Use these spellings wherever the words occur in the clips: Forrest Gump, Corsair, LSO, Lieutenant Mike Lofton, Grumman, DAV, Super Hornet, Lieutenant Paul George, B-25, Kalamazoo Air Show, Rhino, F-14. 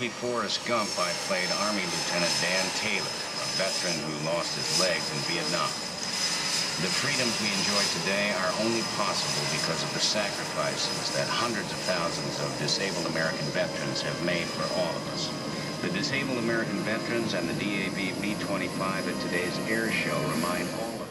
movie Forrest Gump, I played Army Lieutenant Dan Taylor, a veteran who lost his legs in Vietnam. The freedoms we enjoy today are only possible because of the sacrifices that hundreds of thousands of disabled American veterans have made for all of us. The disabled American veterans and the DAV B-25 at today's air show remind all of us.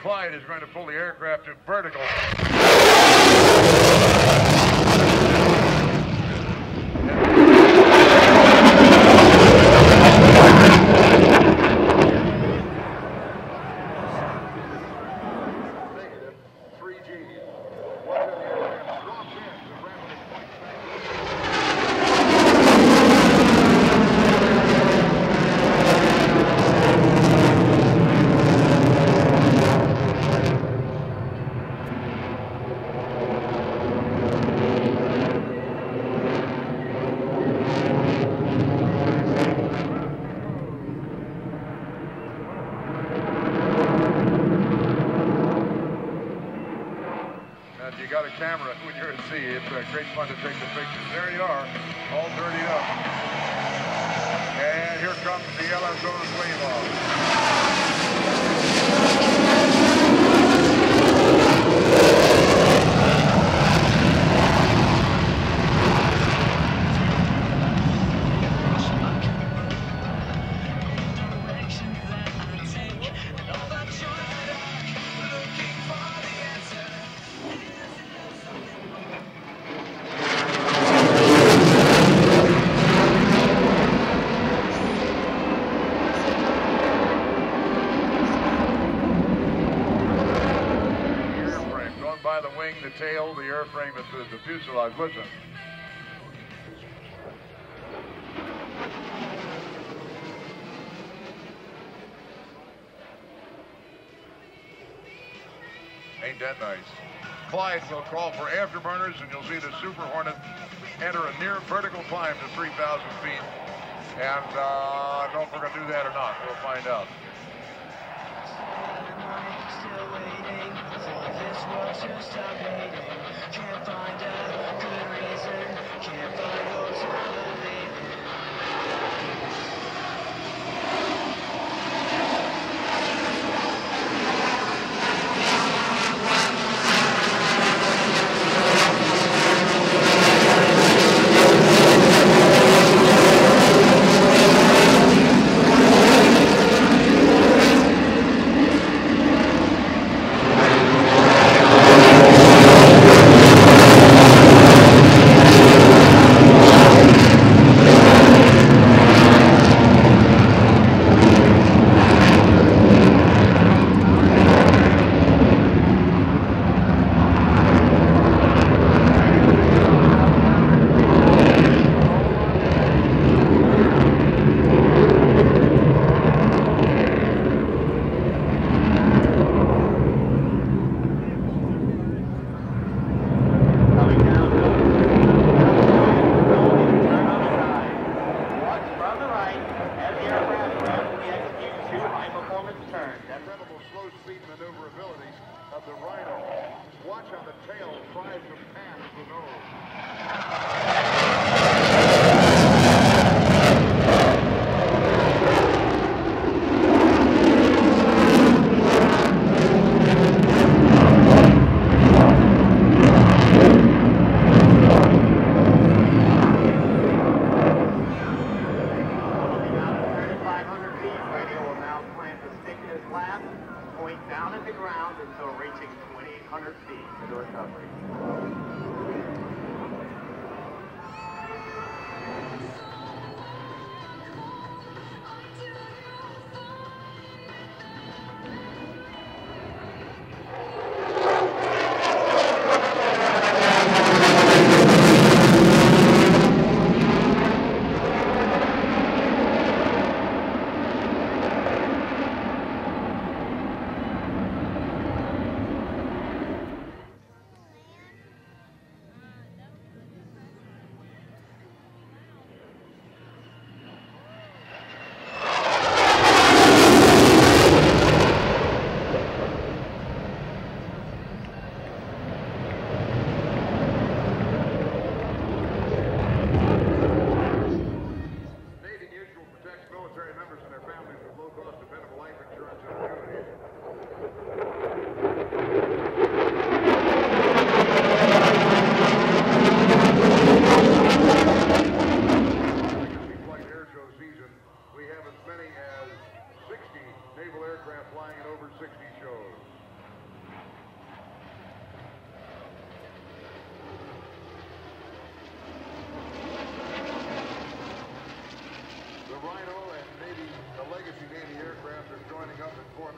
Clyde is going to pull the aircraft to vertical. Camera when you're at sea. It's great fun to take the pictures. There you are, all dirtied up. And here comes the LSO's wave the tail, the airframe, the fuselage. Listen. Ain't that nice? Clyde will call for afterburners, and you'll see the Super Hornet enter a near vertical climb to 3,000 feet. And I don't know if we're going to do that or not. We'll find out. Still waiting. This was just a waiting. incredible slow speed maneuverabilities of the Rhino. Watch how the tail tries to pass the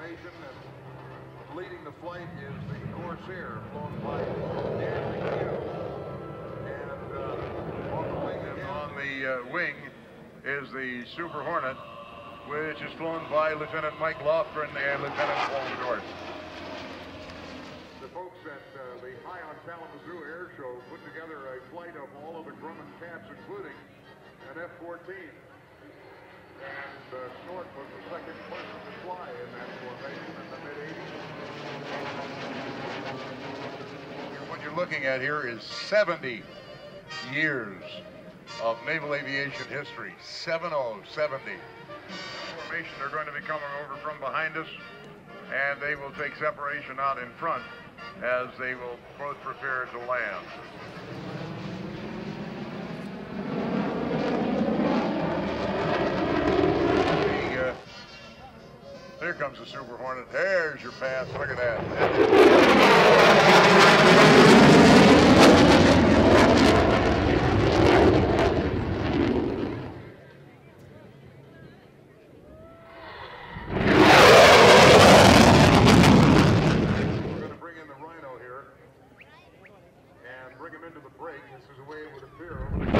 and leading the flight is the Corsair, flown by DAV. And on the wing is the Super Hornet, which is flown by Lieutenant Mike Lofton and Lieutenant Paul George. The folks at the High on Kalamazoo Air Show put together a flight of all of the Grumman cats, including an F-14. And Snort was the second person to fly in that formation in the mid-80s. What you're looking at here is 70 years of naval aviation history, 70. Formation, they're going to be coming over from behind us, and they will take separation out in front as they will both prepare to land. Here comes the Super Hornet. There's your pass. Look at that. We're going to bring in the Rhino here and bring him into the break. This is the way it would appear over the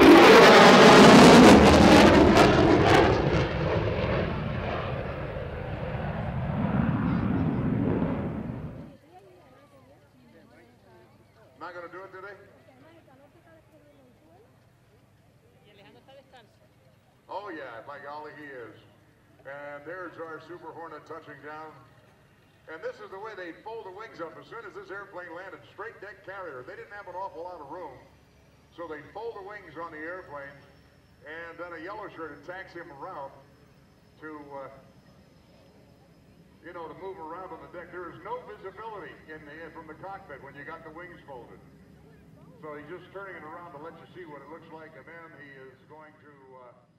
Super Hornet touching down, and this is the way they fold the wings up. As soon as this airplane landed, straight deck carrier, they didn't have an awful lot of room, so they fold the wings on the airplane, and then a yellow shirt attacks him around to, you know, to move around on the deck. There is no visibility from the cockpit when you got the wings folded, so he's just turning it around to let you see what it looks like, and then he is going to...